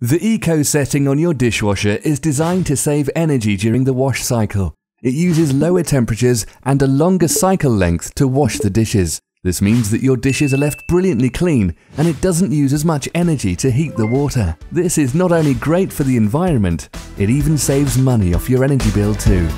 The Eco setting on your dishwasher is designed to save energy during the wash cycle. It uses lower temperatures and a longer cycle length to wash the dishes. This means that your dishes are left brilliantly clean and it doesn't use as much energy to heat the water. This is not only great for the environment, it even saves money off your energy bill too.